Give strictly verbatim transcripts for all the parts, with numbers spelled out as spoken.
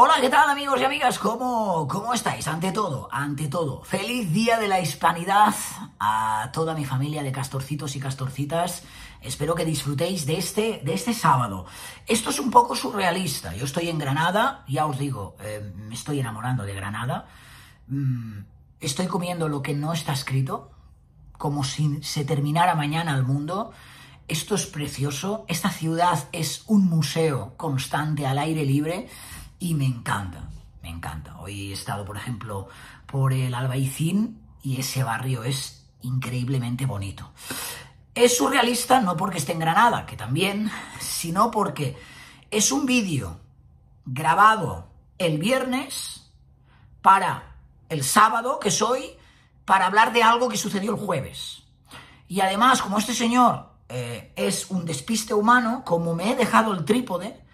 Hola, ¿qué tal amigos y amigas? ¿Cómo, cómo estáis? Ante todo, ante todo, feliz Día de la Hispanidad a toda mi familia de castorcitos y castorcitas. Espero que disfrutéis de este, de este sábado. Esto es un poco surrealista. Yo estoy en Granada, ya os digo, eh, me estoy enamorando de Granada. Mm, estoy comiendo lo que no está escrito, como si se terminara mañana el mundo. Esto es precioso. Esta ciudad es un museo constante al aire libre. Y me encanta, me encanta. Hoy he estado, por ejemplo, por el Albaicín y ese barrio es increíblemente bonito. Es surrealista no porque esté en Granada, que también, sino porque es un vídeo grabado el viernes para el sábado, que soy, para hablar de algo que sucedió el jueves. Y además, como este señor eh, es un despiste humano, como me he dejado el trípode,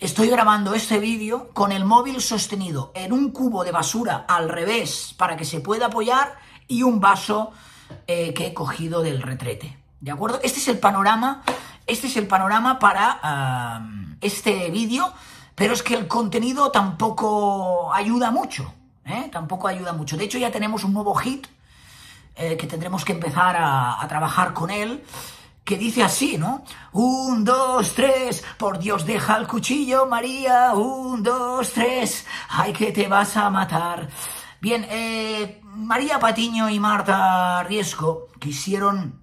estoy grabando este vídeo con el móvil sostenido en un cubo de basura al revés para que se pueda apoyar y un vaso eh, que he cogido del retrete. ¿De acuerdo? Este es el panorama, este es el panorama para uh, este vídeo, pero es que el contenido tampoco ayuda mucho, ¿eh? Tampoco ayuda mucho. De hecho, ya tenemos un nuevo hit eh, que tendremos que empezar a, a trabajar con él, que dice así, ¿no? Un, dos, tres, por Dios deja el cuchillo, María, un, dos, tres, ay que te vas a matar. Bien, eh, María Patiño y Marta Riesco quisieron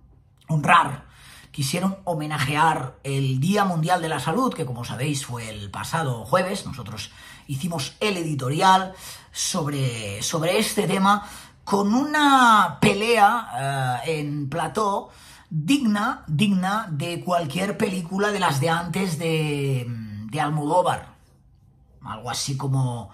honrar, quisieron homenajear el Día Mundial de la Salud, que como sabéis fue el pasado jueves. Nosotros hicimos el editorial sobre, sobre este tema con una pelea eh, en plató, digna, digna de cualquier película de las de antes de, de Almodóvar. Algo así como,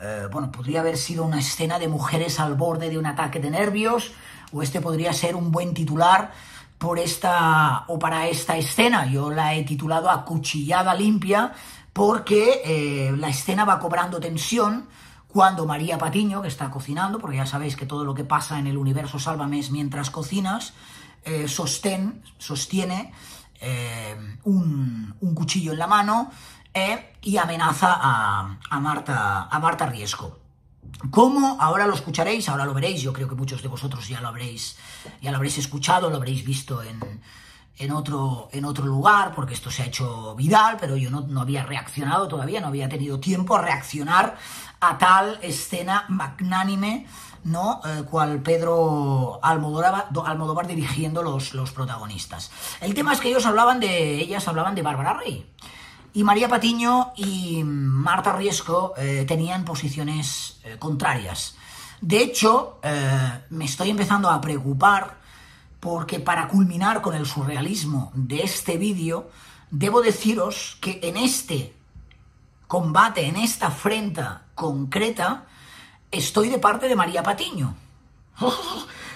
eh, bueno, podría haber sido una escena de mujeres al borde de un ataque de nervios, o este podría ser un buen titular por esta o para esta escena. Yo la he titulado Acuchillada limpia porque eh, la escena va cobrando tensión cuando María Patiño, que está cocinando, porque ya sabéis que todo lo que pasa en el universo Sálvame es mientras cocinas, Eh, sostén, sostiene eh, un, un cuchillo en la mano eh, y amenaza a, a, Marta, a Marta Riesco. ¿Cómo? Ahora lo escucharéis, ahora lo veréis. Yo creo que muchos de vosotros ya lo habréis, ya lo habréis escuchado, lo habréis visto en, en, otro, en otro lugar, porque esto se ha hecho viral, pero yo no, no había reaccionado todavía, no había tenido tiempo a reaccionar a tal escena magnánime, ¿no? Eh, cual Pedro Almodóvar, Almodóvar dirigiendo los, los protagonistas. El tema es que ellos hablaban de, ellas hablaban de Bárbara Rey. Y María Patiño y Marta Riesco eh, tenían posiciones eh, contrarias. De hecho, eh, me estoy empezando a preocupar porque para culminar con el surrealismo de este vídeo, debo deciros que en este combate, en esta afrenta concreta, estoy de parte de María Patiño. Oh,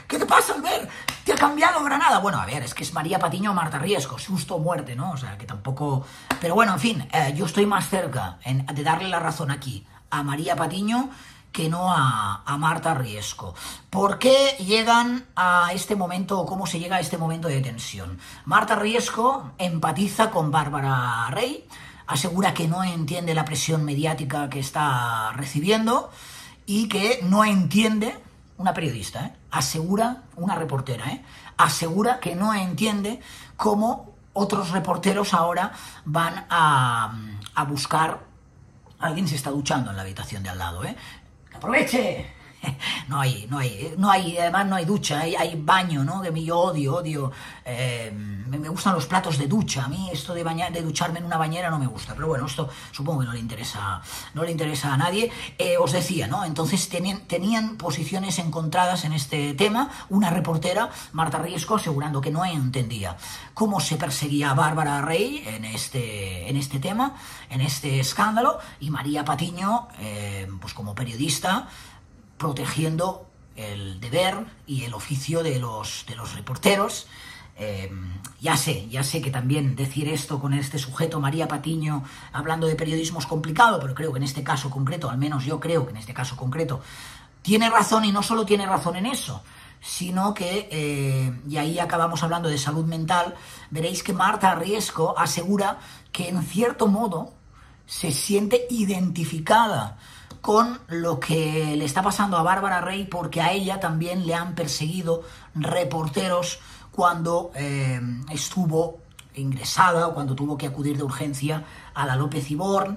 ¿qué te pasa, Albert? ¿Te ha cambiado Granada? Bueno, a ver, es que es María Patiño o Marta Riesco. Susto o muerte, ¿no? O sea, que tampoco... Pero bueno, en fin, eh, yo estoy más cerca en, de darle la razón aquí a María Patiño que no a, a Marta Riesco. ¿Por qué llegan a este momento o cómo se llega a este momento de tensión? Marta Riesco empatiza con Bárbara Rey, asegura que no entiende la presión mediática que está recibiendo, y que no entiende, una periodista, ¿eh? asegura, una reportera, ¿eh? asegura que no entiende cómo otros reporteros ahora van a, a buscar... Alguien se está duchando en la habitación de al lado, ¿eh? ¡Aproveche! No hay, no hay, no hay, además no hay ducha, hay, hay baño, ¿no? Que yo odio, odio, eh, me gustan los platos de ducha, a mí esto de, bañar, de ducharme en una bañera no me gusta, pero bueno, esto supongo que no le interesa, no le interesa a nadie. Eh, os decía, ¿no? Entonces tenían, tenían posiciones encontradas en este tema, una reportera, Marta Riesco, asegurando que no entendía cómo se perseguía a Bárbara Rey en este, en este tema, en este escándalo, y María Patiño, eh, pues como periodista, protegiendo el deber y el oficio de los, de los reporteros. Eh, ya sé, ya sé que también decir esto con este sujeto, María Patiño, hablando de periodismo es complicado, pero creo que en este caso concreto, al menos yo creo que en este caso concreto, tiene razón, y no solo tiene razón en eso, sino que, eh, y ahí acabamos hablando de salud mental, veréis que Marta Riesco asegura que en cierto modo se siente identificada con lo que le está pasando a Bárbara Rey, porque a ella también le han perseguido reporteros cuando eh, estuvo ingresada o cuando tuvo que acudir de urgencia a la López Ibor,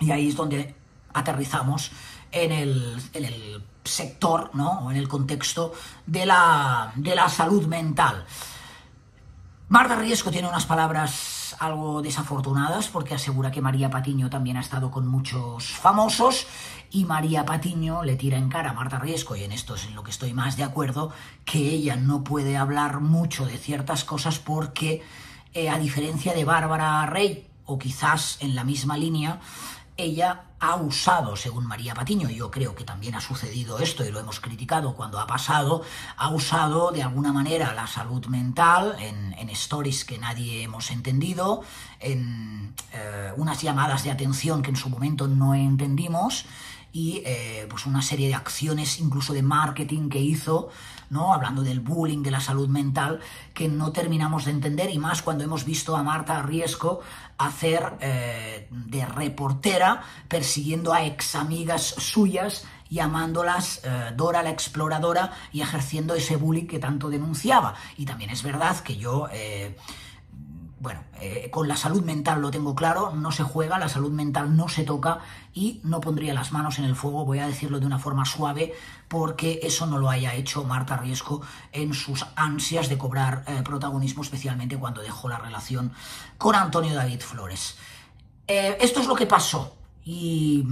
y ahí es donde aterrizamos en el, en el sector, ¿no?, o en el contexto de la, de la salud mental. Marta Riesco tiene unas palabras algo desafortunadas porque asegura que María Patiño también ha estado con muchos famosos, y María Patiño le tira en cara a Marta Riesco, y en esto es en lo que estoy más de acuerdo, que ella no puede hablar mucho de ciertas cosas porque, eh, a diferencia de Bárbara Rey, o quizás en la misma línea, ella ha usado, según María Patiño, y yo creo que también ha sucedido esto y lo hemos criticado cuando ha pasado, ha usado de alguna manera la salud mental en, en stories que nadie hemos entendido, en eh, unas llamadas de atención que en su momento no entendimos, y eh, pues una serie de acciones incluso de marketing que hizo, ¿no?, hablando del bullying, de la salud mental, que no terminamos de entender, y más cuando hemos visto a Marta Riesco hacer eh, de reportera persiguiendo a ex amigas suyas, llamándolas eh, Dora la Exploradora y ejerciendo ese bullying que tanto denunciaba. Y también es verdad que yo... Eh, Bueno, eh, con la salud mental lo tengo claro, no se juega, la salud mental no se toca, y no pondría las manos en el fuego, voy a decirlo de una forma suave, porque eso no lo haya hecho Marta Riesco en sus ansias de cobrar eh, protagonismo, especialmente cuando dejó la relación con Antonio David Flores. Eh, esto es lo que pasó, y,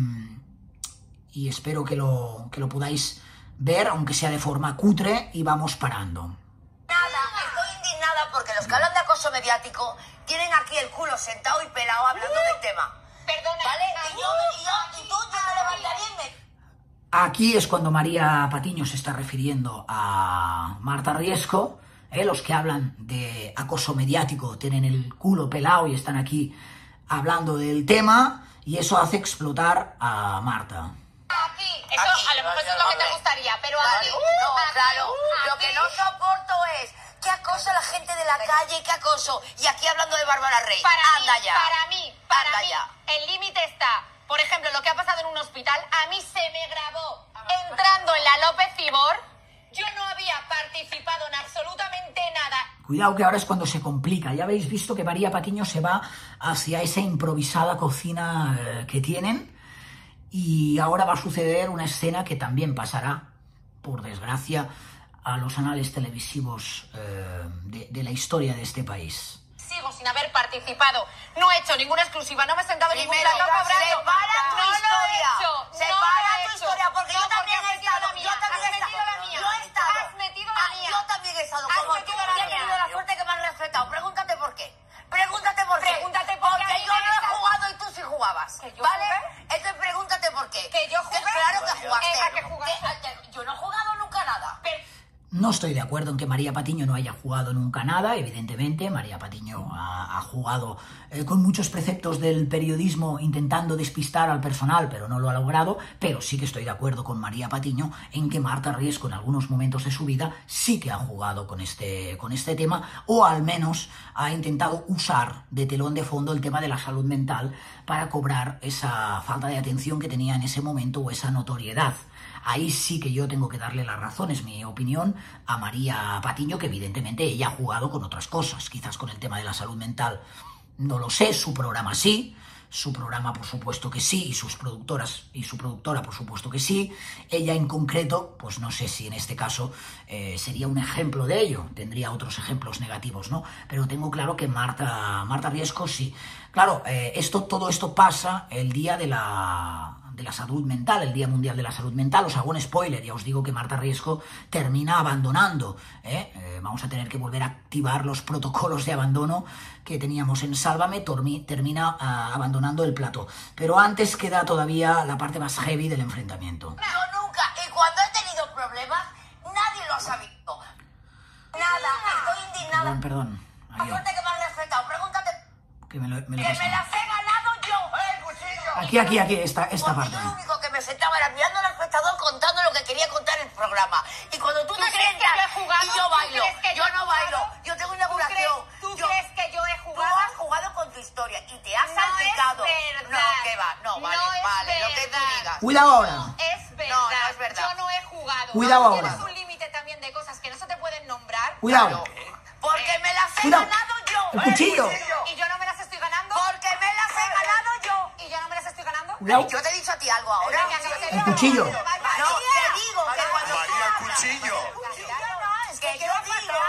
y espero que lo, que lo podáis ver, aunque sea de forma cutre, y vamos parando. Porque los que hablan de acoso mediático tienen aquí el culo sentado y pelado hablando del tema. Perdona, ¿vale? Y yo, y yo, y tú, yo me levantaría y me... Aquí es cuando María Patiño se está refiriendo a Marta Riesco. ¿eh? Los que hablan de acoso mediático tienen el culo pelado y están aquí hablando del tema, y eso hace explotar a Marta. Aquí, eso aquí, a lo mejor no, es lo que te gustaría, pero claro, aquí... No, aquí, claro, aquí. Lo que no soporto es... ¿Qué acoso a la gente de la calle? ¿Qué acoso? Y aquí hablando de Bárbara Rey. Para Anda mí, ya. para mí, para Anda mí, ya. el límite está. Por ejemplo, lo que ha pasado en un hospital, a mí se me grabó entrando en la López Ibor. Yo no había participado en absolutamente nada. Cuidado, que ahora es cuando se complica. Ya habéis visto que María Patiño se va hacia esa improvisada cocina que tienen. Y ahora va a suceder una escena que también pasará, por desgracia, a los anales televisivos eh, de, de la historia de este país. Sigo sin haber participado, no he hecho ninguna exclusiva, no me he sentado en ningún lado. Separa tu no historia, he separa no tu he historia, porque no, yo también he estado, yo también he estado, yo he estado, has metido la mía, yo también he estado, como tú, yo he tenido la suerte que me han respetado, pregúntate por qué, pregúntate por qué, pregúntate por porque yo no he jugado y tú sí jugabas, ¿vale? Entonces pregúntate por qué, que yo jugué, claro que jugaste, yo no he jugado nunca nada. No estoy de acuerdo en que María Patiño no haya jugado nunca nada, evidentemente. María Patiño ha, ha jugado eh, con muchos preceptos del periodismo intentando despistar al personal, pero no lo ha logrado. Pero sí que estoy de acuerdo con María Patiño en que Marta Riesco en algunos momentos de su vida sí que ha jugado con este, con este tema, o al menos ha intentado usar de telón de fondo el tema de la salud mental para cobrar esa falta de atención que tenía en ese momento o esa notoriedad. Ahí sí que yo tengo que darle las razones, mi opinión, a María Patiño, que evidentemente ella ha jugado con otras cosas, quizás con el tema de la salud mental. No lo sé, su programa sí, su programa por supuesto que sí, y sus productoras y su productora por supuesto que sí. Ella en concreto, pues no sé si en este caso eh, sería un ejemplo de ello, tendría otros ejemplos negativos, ¿no? Pero tengo claro que Marta, Marta Riesco sí. Claro, eh, esto, todo esto pasa el día de la... de la salud mental, el Día Mundial de la Salud Mental. Os hago un spoiler, ya os digo que Marta Riesco termina abandonando. ¿eh? Eh, vamos a tener que volver a activar los protocolos de abandono que teníamos en Sálvame, termina uh, abandonando el plato. Pero antes queda todavía la parte más heavy del enfrentamiento. No, nunca, y cuando he tenido problemas, nadie lo ha sabido. Nada, estoy indignada. Perdón, perdón. Adiós. Que me has respetado, pregúntate. Que me, lo, me, lo que me las he ganado yo, eh. Aquí, aquí, aquí, esta, esta parte. Yo lo único que me sentaba era mirando al espectador contando lo que quería contar el programa. Y cuando tú, ¿Tú te sientas y yo bailo, que yo, yo no bailo, yo tengo una curación. ¿Tú crees, tú yo, crees que yo he jugado? Tú has jugado con tu historia y te has saltado. pecado. Es verdad. No, que va, no, vale, no vale, verdad. Lo que tú digas. Cuidado ahora. No, es verdad. No, no es verdad. Yo no he jugado. Cuidado ahora. Tienes un límite también de cosas que no se te pueden nombrar. Cuidado. Claro. Porque me las he Cuidado. ganado yo. El cuchillo. Y yo no me las estoy ganando. Porque me las he ganado yo. Y yo no me las estoy ganando. Cuidado. Yo te he dicho a ti algo ahora. El, el cuchillo. No, te digo que cuando María, el cuchillo. Es que yo digo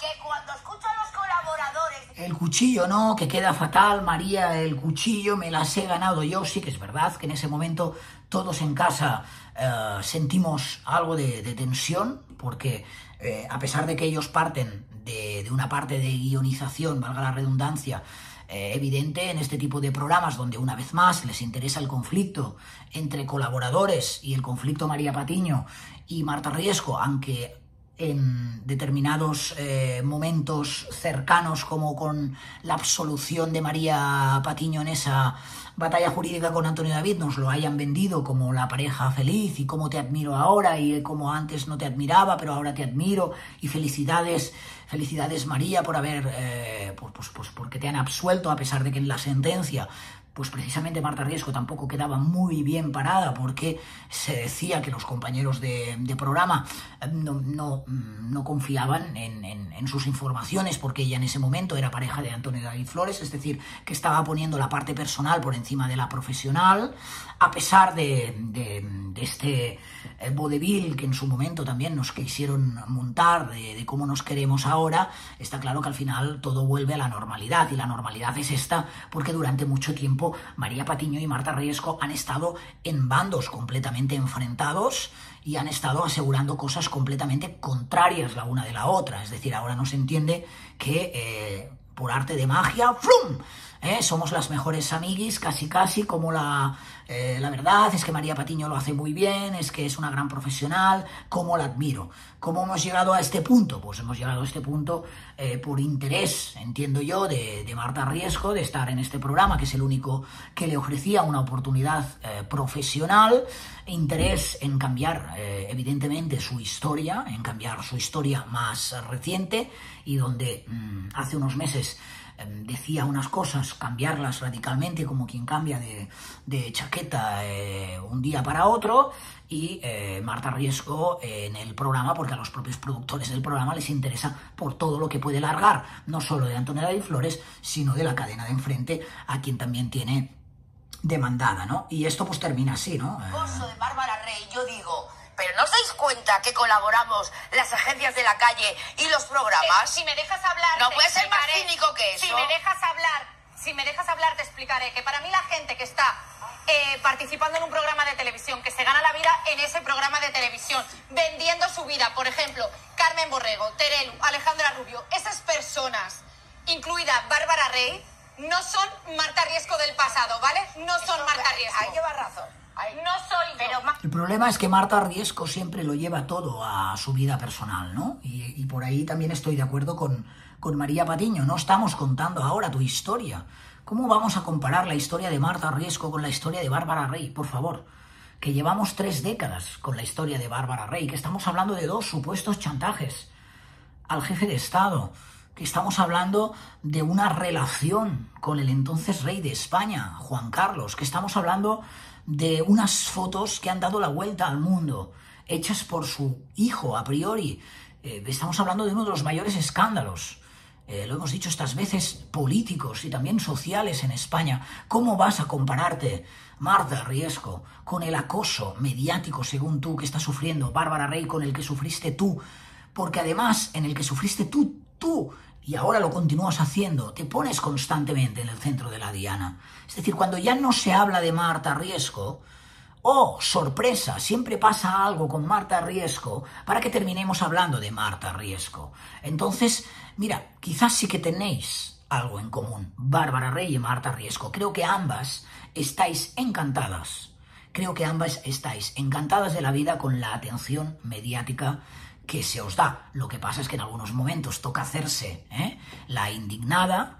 que cuando escucho a los colaboradores... El cuchillo, no, que queda fatal, María, el cuchillo me las he ganado yo. Sí que es verdad que en ese momento todos en casa eh, sentimos algo de, de tensión, porque eh, a pesar de que ellos parten de, de una parte de guionización, valga la redundancia, eh, evidente en este tipo de programas donde una vez más les interesa el conflicto entre colaboradores y el conflicto María Patiño y Marta Riesco, aunque... en determinados eh, momentos cercanos, como con la absolución de María Patiño en esa batalla jurídica con Antonio David, nos lo hayan vendido como la pareja feliz y cómo te admiro ahora y como antes no te admiraba, pero ahora te admiro y felicidades, felicidades María por haber, eh, por, pues, pues porque te han absuelto a pesar de que en la sentencia... pues precisamente Marta Riesco tampoco quedaba muy bien parada porque se decía que los compañeros de, de programa no, no, no confiaban en, en, en sus informaciones porque ella en ese momento era pareja de Antonio David Flores, es decir, que estaba poniendo la parte personal por encima de la profesional, a pesar de, de, de este vodevil que en su momento también nos quisieron montar de, de cómo nos queremos ahora. Está claro que al final todo vuelve a la normalidad y la normalidad es esta porque durante mucho tiempo María Patiño y Marta Riesco han estado en bandos completamente enfrentados y han estado asegurando cosas completamente contrarias la una de la otra. Es decir, ahora no se entiende que eh, por arte de magia, ¡flum!, ¿Eh? somos las mejores amiguis, casi casi, como la, eh, la verdad es que María Patiño lo hace muy bien, es que es una gran profesional, cómo la admiro. ¿Cómo hemos llegado a este punto? Pues hemos llegado a este punto eh, por interés, entiendo yo, de, de Marta Riesco, de estar en este programa, que es el único que le ofrecía una oportunidad eh, profesional, interés en cambiar, eh, evidentemente, su historia, en cambiar su historia más reciente, y donde mmm, hace unos meses... decía unas cosas, cambiarlas radicalmente como quien cambia de, de chaqueta eh, un día para otro y eh, Marta Riesco eh, en el programa, porque a los propios productores del programa les interesa por todo lo que puede largar, no solo de Antonio David Flores, sino de la cadena de enfrente, a quien también tiene demandada, ¿no? Y esto pues termina así, ¿no? El gozo de Bárbara Rey, yo digo... ¿Pero no os dais cuenta que colaboramos las agencias de la calle y los programas? Eh, si me dejas hablar... No puede ser más cínico que eso. Si me dejas hablar, si me dejas hablar te explicaré que para mí la gente que está eh, participando en un programa de televisión, que se gana la vida en ese programa de televisión, vendiendo su vida, por ejemplo, Carmen Borrego, Terelu, Alejandra Rubio, esas personas, incluida Bárbara Rey, no son Marta Riesco del pasado, ¿vale? No son eso, Marta Riesco. Ahí lleva razón. No soy pero... El problema es que Marta Riesco siempre lo lleva todo a su vida personal, ¿no? Y, y por ahí también estoy de acuerdo con, con María Patiño. No estamos contando ahora tu historia. ¿Cómo vamos a comparar la historia de Marta Riesco con la historia de Bárbara Rey? Por favor, que llevamos tres décadas con la historia de Bárbara Rey, que estamos hablando de dos supuestos chantajes al jefe de Estado, que estamos hablando de una relación con el entonces rey de España, Juan Carlos, que estamos hablando... de unas fotos que han dado la vuelta al mundo, hechas por su hijo, a priori. Eh, estamos hablando de uno de los mayores escándalos, eh, lo hemos dicho estas veces, políticos y también sociales en España. ¿Cómo vas a compararte, Marta Riesco, con el acoso mediático, según tú, que está sufriendo Bárbara Rey, con el que sufriste tú? Porque además, en el que sufriste tú, tú... y ahora lo continúas haciendo, te pones constantemente en el centro de la diana. Es decir, cuando ya no se habla de Marta Riesco, ¡oh, sorpresa! Siempre pasa algo con Marta Riesco para que terminemos hablando de Marta Riesco. Entonces, mira, quizás sí que tenéis algo en común, Bárbara Rey y Marta Riesco. Creo que ambas estáis encantadas. Creo que ambas estáis encantadas de la vida con la atención mediática que se os da. Lo que pasa es que en algunos momentos toca hacerse ¿eh? la indignada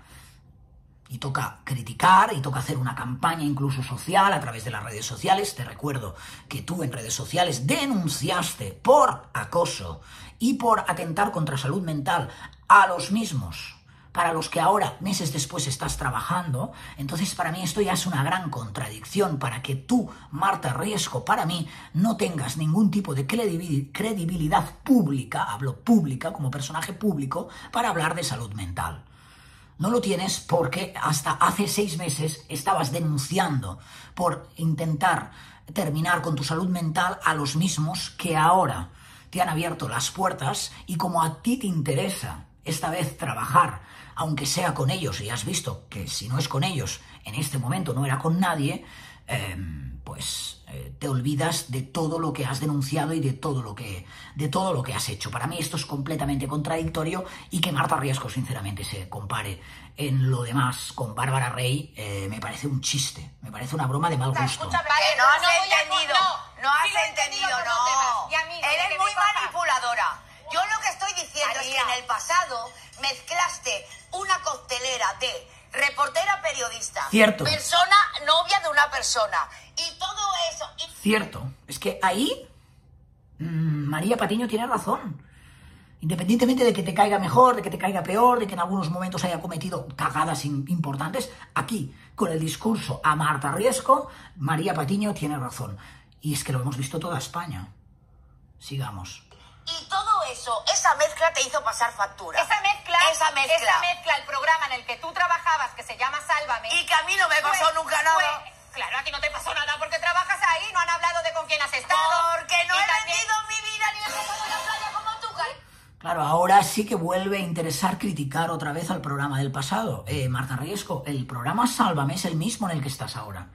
y toca criticar y toca hacer una campaña incluso social a través de las redes sociales. Te recuerdo que tú en redes sociales denunciaste por acoso y por atentar contra salud mental a los mismos para los que ahora, meses después, estás trabajando. Entonces, para mí esto ya es una gran contradicción, para que tú, Marta Riesco, para mí, no tengas ningún tipo de credibilidad pública, hablo pública, como personaje público, para hablar de salud mental. No lo tienes porque hasta hace seis meses estabas denunciando por intentar terminar con tu salud mental a los mismos que ahora te han abierto las puertas, y como a ti te interesa esta vez trabajar, aunque sea con ellos, y has visto que si no es con ellos, en este momento no era con nadie, eh, pues eh, te olvidas de todo lo que has denunciado y de todo lo que, de todo lo que has hecho. Para mí esto es completamente contradictorio, y que Marta Riesco, sinceramente, se compare en lo demás con Bárbara Rey, eh, me parece un chiste, me parece una broma de mal gusto. Escúchame, vale, no has no entendido, a... no, no has sí, entendido, no. A mí, eres muy manipuladora. Yo lo que estoy diciendo, María, es que en el pasado mezclaste una coctelera de reportera periodista, cierto, persona novia de una persona y todo eso. Y... Cierto. Es que ahí mmm, María Patiño tiene razón. Independientemente de que te caiga mejor, de que te caiga peor, de que en algunos momentos haya cometido cagadas importantes, aquí, con el discurso a Marta Riesco, María Patiño tiene razón. Y es que lo hemos visto toda España. Sigamos. Y todo eso, esa mezcla te hizo pasar factura. Esa mezcla, esa mezcla, esa mezcla, el programa en el que tú trabajabas, que se llama Sálvame. Y que a mí no me pasó pues, nunca nada. Pues, claro, a ti no te pasó nada porque trabajas ahí, no han hablado de con quién has estado. Porque no he también... vendido mi vida ni he pasado en la playa como tú, ¿eh? Claro, ahora sí que vuelve a interesar criticar otra vez al programa del pasado. Eh, Marta Riesco, el programa Sálvame es el mismo en el que estás ahora.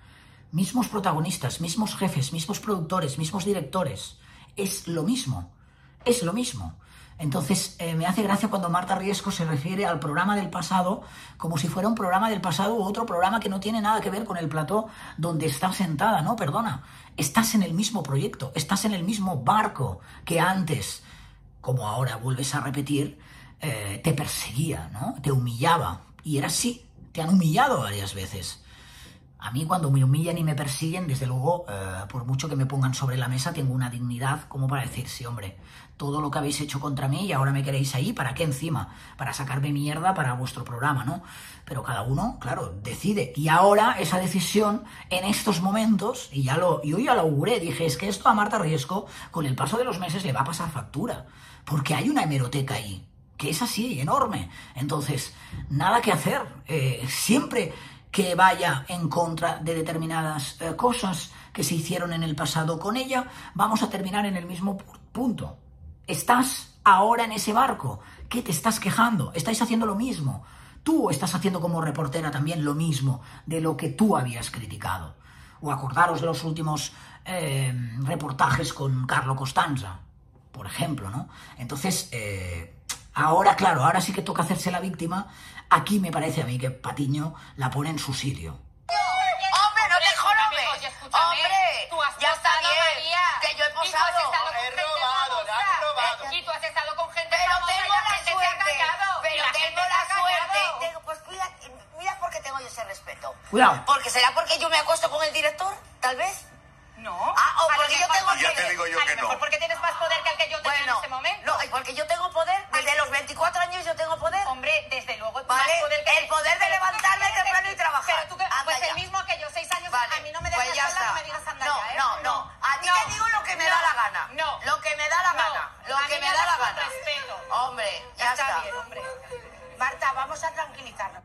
Mismos protagonistas, mismos jefes, mismos productores, mismos directores. Es lo mismo. Es lo mismo. Entonces, eh, me hace gracia cuando Marta Riesco se refiere al programa del pasado como si fuera un programa del pasado u otro programa que no tiene nada que ver con el plató donde estás sentada. No, perdona. Estás en el mismo proyecto, estás en el mismo barco que antes, como ahora vuelves a repetir, eh, te perseguía, ¿no? Te humillaba. Y era así. Te han humillado varias veces. A mí, cuando me humillan y me persiguen, desde luego, eh, por mucho que me pongan sobre la mesa, tengo una dignidad como para decir, sí, hombre, todo lo que habéis hecho contra mí y ahora me queréis ahí, ¿para qué encima? Para sacarme mierda para vuestro programa, ¿no? Pero cada uno, claro, decide. Y ahora, esa decisión, en estos momentos, y ya lo, yo ya lo auguré, dije, es que esto a Marta Riesco, con el paso de los meses, le va a pasar factura. Porque hay una hemeroteca ahí, que es así, enorme. Entonces, nada que hacer. Eh, siempre... que vaya en contra de determinadas eh, cosas que se hicieron en el pasado con ella, vamos a terminar en el mismo punto. Estás ahora en ese barco. ¿Qué te estás quejando? Estáis haciendo lo mismo. Tú estás haciendo como reportera también lo mismo de lo que tú habías criticado. O acordaros de los últimos eh, reportajes con Carlo Costanza, por ejemplo, ¿no? Entonces... Eh, Ahora, claro, ahora sí que toca hacerse la víctima. Aquí me parece a mí que Patiño la pone en su sitio. ¡Hombre, no te jorobes! ¡Hombre! ¡Ya está bien! ¡Que yo he posado! ¡He robado, la he robado! Y tú has estado con gente famosa y la gente se ha callado. Pero tengo la suerte. Pues cuida, mira por qué tengo yo ese respeto. Cuidado. Porque será porque yo me acuesto con el director, tal vez. No. Ah, o porque yo tengo... Ya te digo yo que no. Porque tienes más poder que el que yo tengo en este momento. No, porque yo tengo poder... Desde los veinticuatro años yo tengo poder. Hombre, desde luego. Vale, poder que el poder de levantarme temprano y trabajar. Pero tú que, pues el mismo que yo, seis años, vale, a mí no me dejas pues hablar, no me digas andar. No, ya, ¿eh? no, no. A ti no, te digo lo que me no, da la gana. No. Lo que me da la no, gana. Lo que me da la gana. Respeto. Hombre, ya está. Está bien, hombre. Marta, vamos a tranquilizarnos.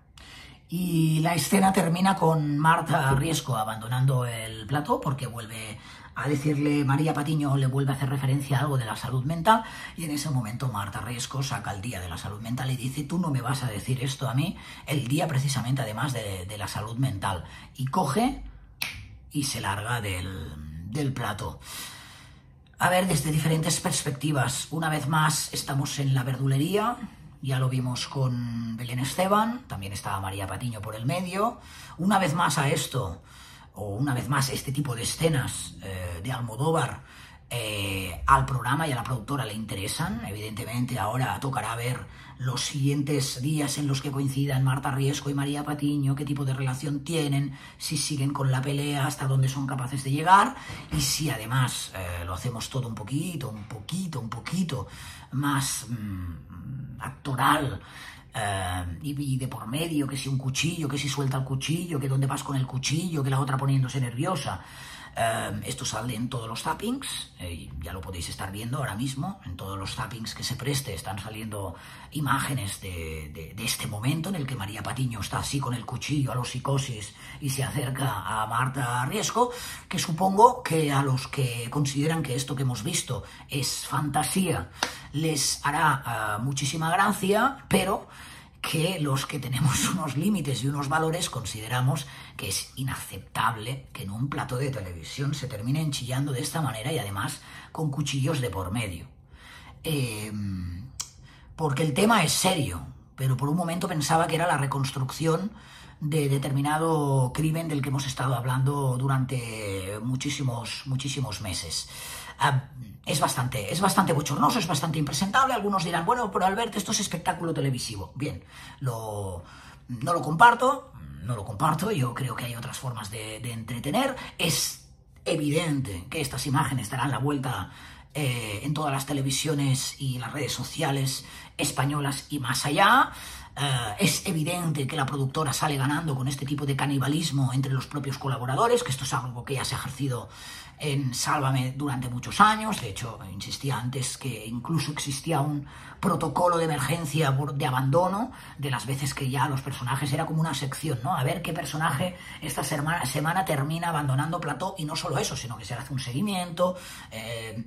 Y la escena termina con Marta Riesco abandonando el plató porque vuelve a decirle, María Patiño le vuelve a hacer referencia a algo de la salud mental, y en ese momento Marta Riesco saca el día de la salud mental y dice, tú no me vas a decir esto a mí, el día precisamente además de, de la salud mental, y coge y se larga del, del plató. A ver, desde diferentes perspectivas, una vez más estamos en la verdulería. Ya lo vimos con Belén Esteban, también estaba María Patiño por el medio. Una vez más a esto, o una vez más este tipo de escenas eh, de Almodóvar, eh, al programa y a la productora le interesan. Evidentemente ahora tocará ver los siguientes días en los que coincidan Marta Riesco y María Patiño, qué tipo de relación tienen, si siguen con la pelea, hasta dónde son capaces de llegar, y si además eh, lo hacemos todo un poquito, un poquito, un poquito más... Mmm, actoral, Uh, y de por medio, que si un cuchillo, que si suelta el cuchillo, que dónde vas con el cuchillo, que la otra poniéndose nerviosa. Uh, esto sale en todos los zappings, eh, ya lo podéis estar viendo ahora mismo, en todos los zappings que se preste están saliendo imágenes de, de, de este momento en el que María Patiño está así con el cuchillo a los Psicosis y se acerca a Marta Riesco, que supongo que a los que consideran que esto que hemos visto es fantasía les hará uh, muchísima gracia, pero que los que tenemos unos límites y unos valores consideramos que es inaceptable que en un plató de televisión se terminen chillando de esta manera y además con cuchillos de por medio. Eh, porque el tema es serio, pero por un momento pensaba que era la reconstrucción de determinado crimen del que hemos estado hablando durante muchísimos, muchísimos meses. Ah, es bastante, es bastante bochornoso, es bastante impresentable. Algunos dirán, bueno, pero Albert, esto es espectáculo televisivo. Bien, lo, no lo comparto, no lo comparto. Yo creo que hay otras formas de, de entretener. Es evidente que estas imágenes darán la vuelta eh, en todas las televisiones y las redes sociales españolas y más allá. Uh, es evidente que la productora sale ganando con este tipo de canibalismo entre los propios colaboradores, que esto es algo que ya se ha ejercido en Sálvame durante muchos años. De hecho, insistía antes que incluso existía un protocolo de emergencia de abandono de las veces que ya los personajes era como una sección, ¿no? A ver qué personaje esta semana, semana termina abandonando plató, y no solo eso, sino que se le hace un seguimiento, eh,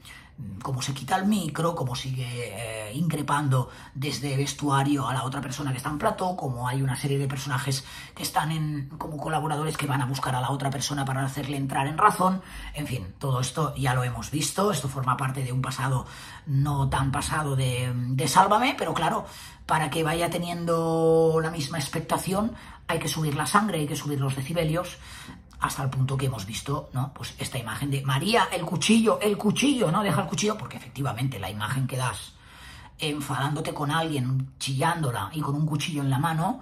cómo se quita el micro, cómo sigue eh, increpando desde vestuario a la otra persona que está en plató, como hay una serie de personajes que están en, como colaboradores que van a buscar a la otra persona para hacerle entrar en razón. En fin, todo esto ya lo hemos visto, esto forma parte de un pasado no tan pasado de, de Sálvame, pero claro, para que vaya teniendo la misma expectación hay que subir la sangre, hay que subir los decibelios, hasta el punto que hemos visto, ¿no? Pues esta imagen de María, el cuchillo, el cuchillo, ¿no? Deja el cuchillo, porque efectivamente la imagen que das enfadándote con alguien, chillándola y con un cuchillo en la mano,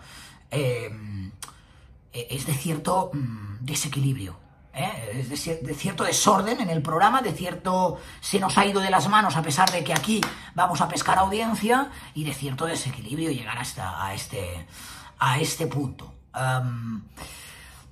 eh, es de cierto desequilibrio, ¿eh? Es de, de cierto desorden en el programa, de cierto se nos ha ido de las manos a pesar de que aquí vamos a pescar audiencia, y de cierto desequilibrio llegar hasta a este, a este punto. Um,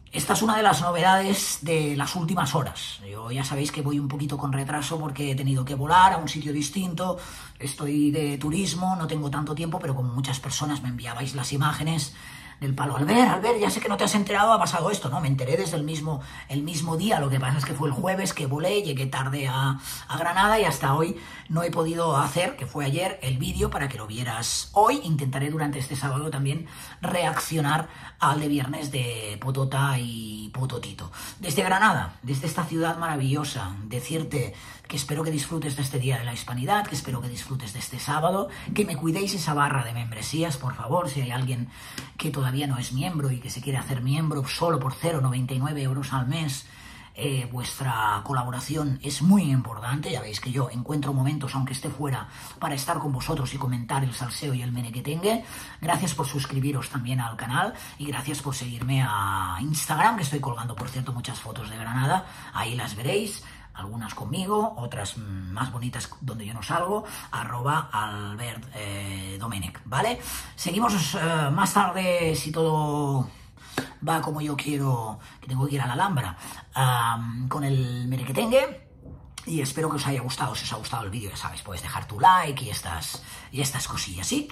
Esta es una de las novedades de las últimas horas. Yo ya sabéis que voy un poquito con retraso porque he tenido que volar a un sitio distinto, estoy de turismo, no tengo tanto tiempo, pero como muchas personas me enviabais las imágenes del palo, Albert, Albert, ya sé que no te has enterado, ha pasado esto, ¿no? Me enteré desde el mismo, el mismo día, lo que pasa es que fue el jueves que volé, llegué tarde a, a Granada y hasta hoy no he podido hacer, que fue ayer, el vídeo para que lo vieras hoy. Intentaré durante este sábado también reaccionar al de viernes de Potota y Pototito. Desde Granada, desde esta ciudad maravillosa, decirte que espero que disfrutes de este Día de la Hispanidad, que espero que disfrutes de este sábado, que me cuidéis esa barra de membresías, por favor, si hay alguien que todavía no es miembro y que se quiere hacer miembro solo por cero coma noventa y nueve euros al mes. Eh, vuestra colaboración es muy importante, ya veis que yo encuentro momentos, aunque esté fuera, para estar con vosotros y comentar el salseo y el menequetengue. Gracias por suscribiros también al canal y gracias por seguirme a Instagram, que estoy colgando, por cierto, muchas fotos de Granada, ahí las veréis, algunas conmigo, otras más bonitas donde yo no salgo, arroba Albert eh, Domenech, ¿vale? Seguimos eh, más tarde, si todo va como yo quiero, que tengo que ir a la Alhambra, um, con el merequetengue, y espero que os haya gustado. Si os ha gustado el vídeo, ya sabéis, podéis dejar tu like y estas, y estas cosillas, ¿sí?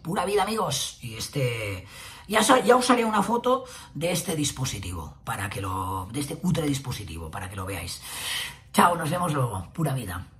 Pura vida, amigos, y este... Ya, ya os haré una foto de este dispositivo, para que lo, de este cutre dispositivo, para que lo veáis. Chao, nos vemos luego. Pura vida.